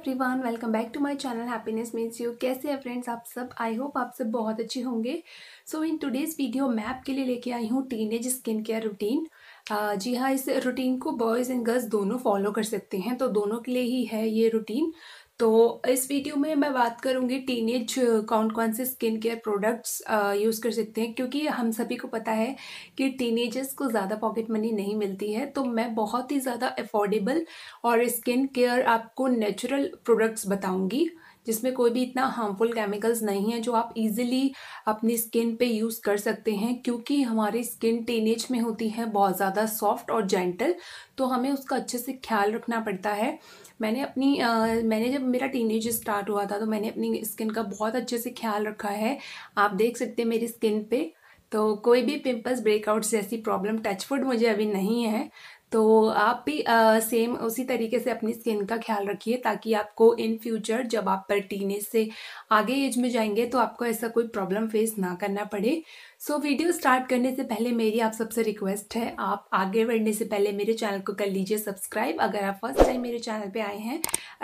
Everyone, welcome back to my channel happiness means you. कैसे हैं friends आप सब? आई होप आप सब बहुत अच्छे होंगे। सो इन टुडेज़ वीडियो मैं आपके लिए लेके आई हूँ टीनेज स्किन केयर रूटीन। जी हाँ, इस रूटीन को बॉयज़ एंड गर्ल्स दोनों फॉलो कर सकते हैं, तो दोनों के लिए ही है ये रूटीन। तो इस वीडियो में मैं बात करूँगी टीनेज कौन कौन से स्किन केयर प्रोडक्ट्स यूज़ कर सकते हैं, क्योंकि हम सभी को पता है कि टीनेजर्स को ज़्यादा पॉकेट मनी नहीं मिलती है। तो मैं बहुत ही ज़्यादा अफोर्डेबल और स्किन केयर आपको नेचुरल प्रोडक्ट्स बताऊँगी, जिसमें कोई भी इतना हार्मफुल केमिकल्स नहीं है, जो आप इजीली अपनी स्किन पे यूज़ कर सकते हैं। क्योंकि हमारी स्किन टीनेज में होती है बहुत ज़्यादा सॉफ्ट और जेंटल, तो हमें उसका अच्छे से ख्याल रखना पड़ता है। मैंने जब मेरा टीनेज स्टार्ट हुआ था तो मैंने अपनी स्किन का बहुत अच्छे से ख्याल रखा है। आप देख सकते हैं मेरी स्किन पे तो कोई भी पिंपल्स, ब्रेकआउट्स जैसी प्रॉब्लम टच वुड मुझे अभी नहीं है। तो आप भी सेम उसी तरीके से अपनी स्किन का ख्याल रखिए, ताकि आपको इन फ्यूचर जब आप टीनेज से आगे एज में जाएंगे तो आपको ऐसा कोई प्रॉब्लम फेस ना करना पड़े। सो वीडियो स्टार्ट करने से पहले मेरी आप सबसे रिक्वेस्ट है, आप आगे बढ़ने से पहले मेरे चैनल को कर लीजिए सब्सक्राइब, अगर आप फर्स्ट टाइम मेरे चैनल पे आए हैं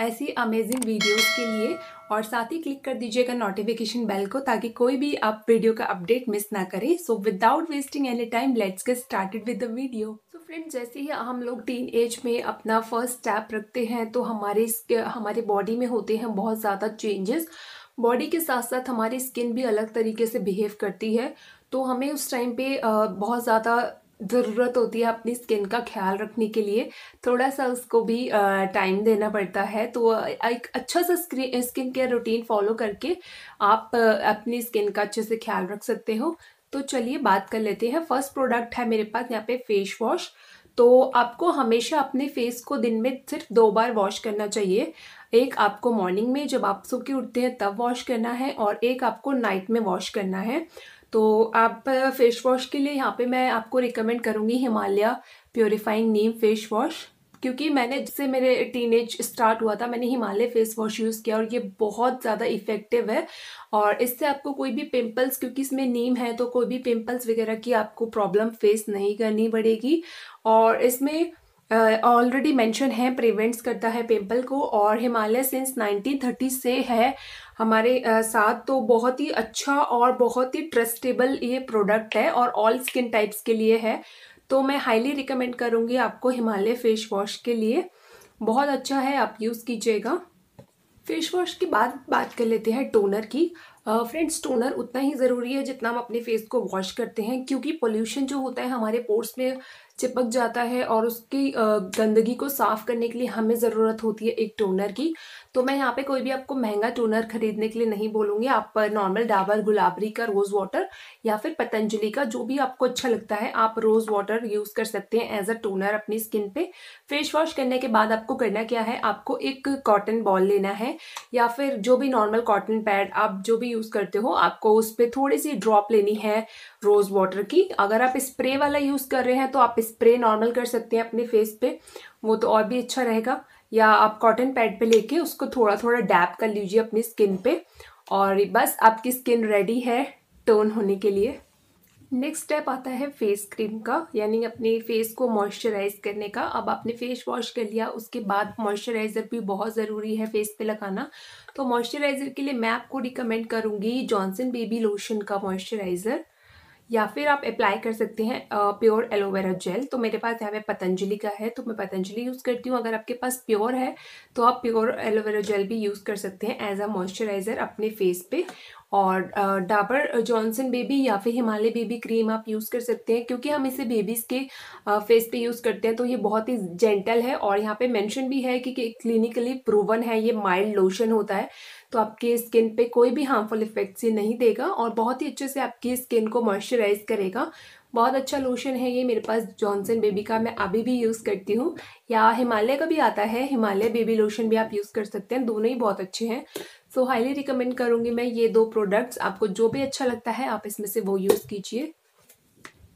ऐसी अमेजिंग वीडियोस के लिए। और साथ ही क्लिक कर दीजिएगा नोटिफिकेशन बेल को, ताकि कोई भी आप वीडियो का अपडेट मिस ना करें। So without wasting any time, let's get started with the video. So friends, जैसे ही हम लोग टीन एज में अपना फर्स्ट स्टेप रखते हैं तो हमारे बॉडी में होते हैं बहुत ज़्यादा चेंजेस। बॉडी के साथ साथ हमारी स्किन भी अलग तरीके से बिहेव करती है, तो हमें उस टाइम पे बहुत ज़्यादा ज़रूरत होती है अपनी स्किन का ख्याल रखने के लिए। थोड़ा सा उसको भी टाइम देना पड़ता है। तो एक अच्छा सा स्किन केयर रूटीन फॉलो करके आप अपनी स्किन का अच्छे से ख्याल रख सकते हो। तो चलिए बात कर लेते हैं। फर्स्ट प्रोडक्ट है मेरे पास यहाँ पे फेस वॉश। तो आपको हमेशा अपने फेस को दिन में सिर्फ 2 बार वॉश करना चाहिए। एक आपको मॉर्निंग में जब आप सो के उठते हैं तब वॉश करना है, और एक आपको नाइट में वॉश करना है। तो आप फेस वॉश के लिए यहाँ पे मैं आपको रिकमेंड करूँगी Himalaya purifying neem face wash, क्योंकि मैंने जिससे मेरे टीनेज स्टार्ट हुआ था मैंने हिमालय फेस वॉश यूज़ किया और ये बहुत ज़्यादा इफ़ेक्टिव है। और इससे आपको कोई भी पिंपल्स, क्योंकि इसमें नीम है तो कोई भी पिंपल्स वगैरह की आपको प्रॉब्लम फेस नहीं करनी पड़ेगी। और इसमें ऑलरेडी मेंशन है प्रिवेंट्स करता है पिंपल को, और हिमालय सिंस 1930 से है हमारे साथ। तो बहुत ही अच्छा और बहुत ही ट्रस्टेबल ये प्रोडक्ट है और ऑल स्किन टाइप्स के लिए है। तो मैं हाईली रिकमेंड करूँगी आपको हिमालय फेस वॉश के लिए, बहुत अच्छा है, आप यूज़ कीजिएगा। फेस वॉश के बाद बात कर लेते हैं टोनर की। फ्रेंड्स, टोनर उतना ही ज़रूरी है जितना हम अपने फेस को वॉश करते हैं, क्योंकि पोल्यूशन जो होता है हमारे पोर्स में चिपक जाता है और उसकी गंदगी को साफ़ करने के लिए हमें ज़रूरत होती है एक टोनर की। तो मैं यहाँ पे कोई भी आपको महंगा टोनर ख़रीदने के लिए नहीं बोलूँगी। आप नॉर्मल डाबर, गुलाबरी का, रोज़ वाटर या फिर पतंजलि का, जो भी आपको अच्छा लगता है आप रोज़ वाटर यूज़ कर सकते हैं एज अ टोनर अपनी स्किन पे। फेस वॉश करने के बाद आपको करना क्या है, आपको एक कॉटन बॉल लेना है या फिर जो भी नॉर्मल कॉटन पैड आप जो भी यूज़ करते हो, आपको उस पर थोड़ी सी ड्रॉप लेनी है रोज़ वाटर की। अगर आप स्प्रे वाला यूज़ कर रहे हैं तो आप स्प्रे नॉर्मल कर सकते हैं अपने फेस पे, वो तो और भी अच्छा रहेगा। या आप कॉटन पैड पे लेके उसको थोड़ा थोड़ा डैप कर लीजिए अपनी स्किन पे, और बस आपकी स्किन रेडी है टोन होने के लिए। नेक्स्ट स्टेप आता है फेस क्रीम का, यानी अपने फेस को मॉइस्चराइज करने का। अब आपने फेस वॉश कर लिया, उसके बाद मॉइस्चराइज़र भी बहुत ज़रूरी है फेस पे लगाना। तो मॉइस्चराइज़र के लिए मैं आपको रिकमेंड करूँगी जॉनसन बेबी लोशन का मॉइस्चराइज़र, या फिर आप अप्लाई कर सकते हैं प्योर एलोवेरा जेल। तो मेरे पास यहाँ पे पतंजलि का है तो मैं पतंजलि यूज़ करती हूँ। अगर आपके पास प्योर है तो आप प्योर एलोवेरा जेल भी यूज़ कर सकते हैं एज अ मॉइस्चराइज़र अपने फेस पे। और डाबर, जॉनसन बेबी या फिर हिमालय बेबी क्रीम आप यूज़ कर सकते हैं, क्योंकि हम इसे बेबीज़ के फेस पे यूज़ करते हैं तो ये बहुत ही जेंटल है। और यहाँ पे मेंशन भी है कि क्लिनिकली प्रूवन है, ये माइल्ड लोशन होता है तो आपके स्किन पे कोई भी हार्मफुल इफेक्ट्स ये नहीं देगा और बहुत ही अच्छे से आपकी स्किन को मॉइस्चराइज करेगा। बहुत अच्छा लोशन है ये, मेरे पास जॉनसन बेबी का मैं अभी भी यूज़ करती हूँ, या हिमालय का भी आता है, हिमालय बेबी लोशन भी आप यूज़ कर सकते हैं। दोनों ही बहुत अच्छे हैं। सो हाईली रिकमेंड करूँगी मैं ये 2 प्रोडक्ट्स। आपको जो भी अच्छा लगता है आप इसमें से वो यूज़ कीजिए।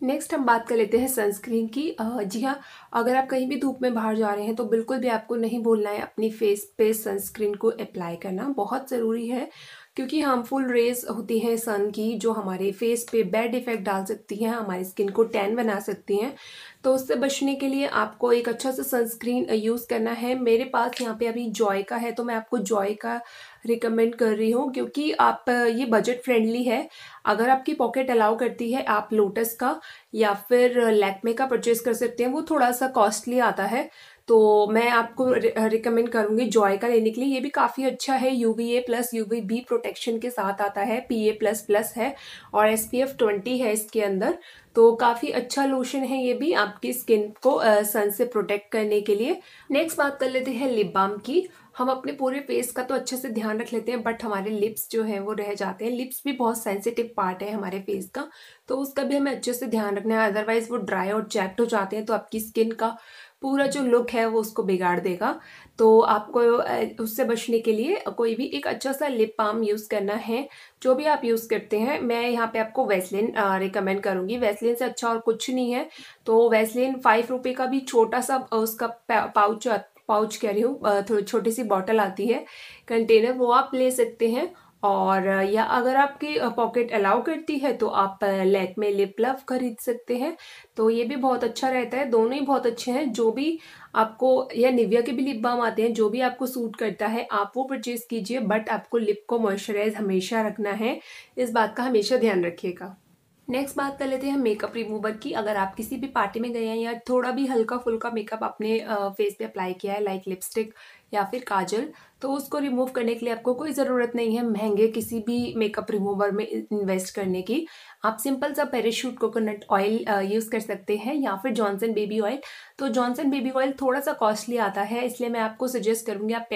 नेक्स्ट हम बात कर लेते हैं सनस्क्रीन की। जी हाँ, अगर आप कहीं भी धूप में बाहर जा रहे हैं तो बिल्कुल भी आपको नहीं भूलना है अपनी फेस पे सनस्क्रीन को अप्लाई करना, बहुत ज़रूरी है। क्योंकि हार्मफुल रेज होती हैं सन की जो हमारे फेस पे बैड इफेक्ट डाल सकती हैं, हमारी स्किन को टैन बना सकती हैं। तो उससे बचने के लिए आपको एक अच्छा सा सनस्क्रीन यूज़ करना है। मेरे पास यहाँ पे अभी जॉय का है तो मैं आपको जॉय का रिकमेंड कर रही हूँ क्योंकि आप ये बजट फ्रेंडली है। अगर आपकी पॉकेट अलाउ करती है आप लोटस का या फिर लैक्मे का परचेज़ कर सकते हैं, वो थोड़ा सा कॉस्टली आता है। तो मैं आपको रिकमेंड करूँगी जॉय का लेने के लिए। ये भी काफ़ी अच्छा है, UVA+ UVB प्रोटेक्शन के साथ आता है, PA++ है और SPF 20 है इसके अंदर। तो काफ़ी अच्छा लोशन है ये भी आपकी स्किन को सन से प्रोटेक्ट करने के लिए। नेक्स्ट बात कर लेते हैं लिप बाम की। हम अपने पूरे फेस का तो अच्छे से ध्यान रख लेते हैं बट हमारे लिप्स जो हैं वो रह जाते हैं। लिप्स भी बहुत सेंसिटिव पार्ट है हमारे फेस का, तो उसका भी हमें अच्छे से ध्यान रखना है, अदरवाइज़ वो ड्राई और चैप्ट हो जाते हैं तो आपकी स्किन का पूरा जो लुक है वो उसको बिगाड़ देगा। तो आपको उससे बचने के लिए कोई भी एक अच्छा सा लिप बाम यूज़ करना है जो भी आप यूज़ करते हैं। मैं यहाँ पे आपको वैसलीन रिकमेंड करूँगी, वैसलीन से अच्छा और कुछ नहीं है। तो वैसलीन 5 रुपये का भी छोटा सा उसका पाउच कह रही हूँ, थोड़ी छोटी सी बॉटल आती है कंटेनर, वो आप ले सकते हैं। और या अगर आपकी पॉकेट अलाउ करती है तो आप लैक्मे लिप ग्लव खरीद सकते हैं, तो ये भी बहुत अच्छा रहता है। दोनों ही बहुत अच्छे हैं, जो भी आपको, या निविया के भी लिप बाम आते हैं, जो भी आपको सूट करता है आप वो परचेज़ कीजिए। बट आपको लिप को मॉइस्चराइज हमेशा रखना है, इस बात का हमेशा ध्यान रखिएगा। नेक्स्ट बात कर लेते हैं मेकअप रिमूवर की। अगर आप किसी भी पार्टी में गए हैं या थोड़ा भी हल्का फुल्का मेकअप अपने फेस पे अप्लाई किया है लाइक लिपस्टिक या फिर काजल, तो उसको रिमूव करने के लिए आपको कोई ज़रूरत नहीं है महंगे किसी भी मेकअप रिमूवर में इन्वेस्ट करने की। आप सिंपल सा पैराशूट कोकोनट ऑयल यूज़ कर सकते हैं या फिर जॉनसन बेबी ऑयल। तो जॉनसन बेबी ऑयल थोड़ा सा कॉस्टली आता है, इसलिए मैं आपको सजेस्ट करूँगी आप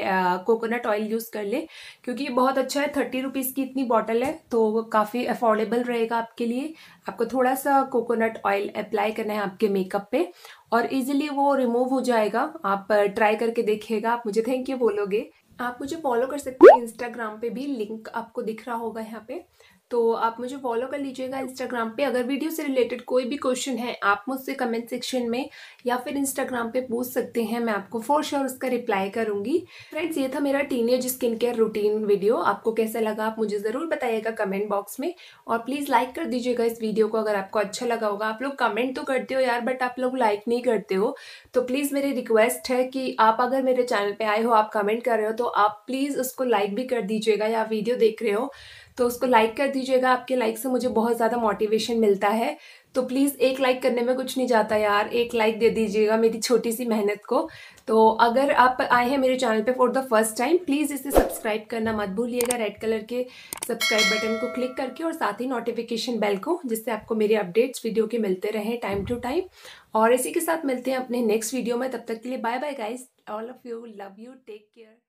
कोकोनट ऑयल यूज़ कर लें क्योंकि ये बहुत अच्छा है। 30 रुपीज़ की इतनी बॉटल है तो काफ़ी अफोर्डेबल रहेगा आपके लिए। आपको थोड़ा सा कोकोनट ऑयल अप्लाई करना है आपके मेकअप पे और इजीली वो रिमूव हो जाएगा। आप ट्राई करके देखिएगा, आप मुझे थैंक यू बोलोगे। आप मुझे फॉलो कर सकते हैं इंस्टाग्राम पे भी, लिंक आपको दिख रहा होगा यहाँ पे, तो आप मुझे फॉलो कर लीजिएगा इंस्टाग्राम पे। अगर वीडियो से रिलेटेड कोई भी क्वेश्चन है आप मुझसे कमेंट सेक्शन में या फिर इंस्टाग्राम पे पूछ सकते हैं, मैं आपको फॉर श्योर उसका रिप्लाई करूँगी। फ्रेंड्स, ये था मेरा teenage skin care routine video. आपको कैसा लगा आप मुझे ज़रूर बताइएगा कमेंट बॉक्स में, और प्लीज़ लाइक कर दीजिएगा इस वीडियो को अगर आपको अच्छा लगा होगा। आप लोग कमेंट तो करते हो यार बट आप लोग लाइक नहीं करते हो, तो प्लीज़ मेरी रिक्वेस्ट है कि आप अगर मेरे चैनल पर आए हो, आप कमेंट कर रहे हो तो आप प्लीज़ उसको लाइक भी कर दीजिएगा, या वीडियो देख रहे हो तो उसको लाइक कर दीजिएगा। आपके लाइक से मुझे बहुत ज़्यादा मोटिवेशन मिलता है, तो प्लीज़ एक लाइक करने में कुछ नहीं जाता यार, एक लाइक दे दीजिएगा मेरी छोटी सी मेहनत को। तो अगर आप आए हैं मेरे चैनल पे for the first time, please इसे सब्सक्राइब करना मत भूलिएगा, रेड कलर के सब्सक्राइब बटन को क्लिक करके, और साथ ही नोटिफिकेशन बेल को, जिससे आपको मेरे अपडेट्स वीडियो के मिलते रहें टाइम टू टाइम। और इसी के साथ मिलते हैं अपने नेक्स्ट वीडियो में, तब तक के लिए bye bye guys, all of you, love you, take care.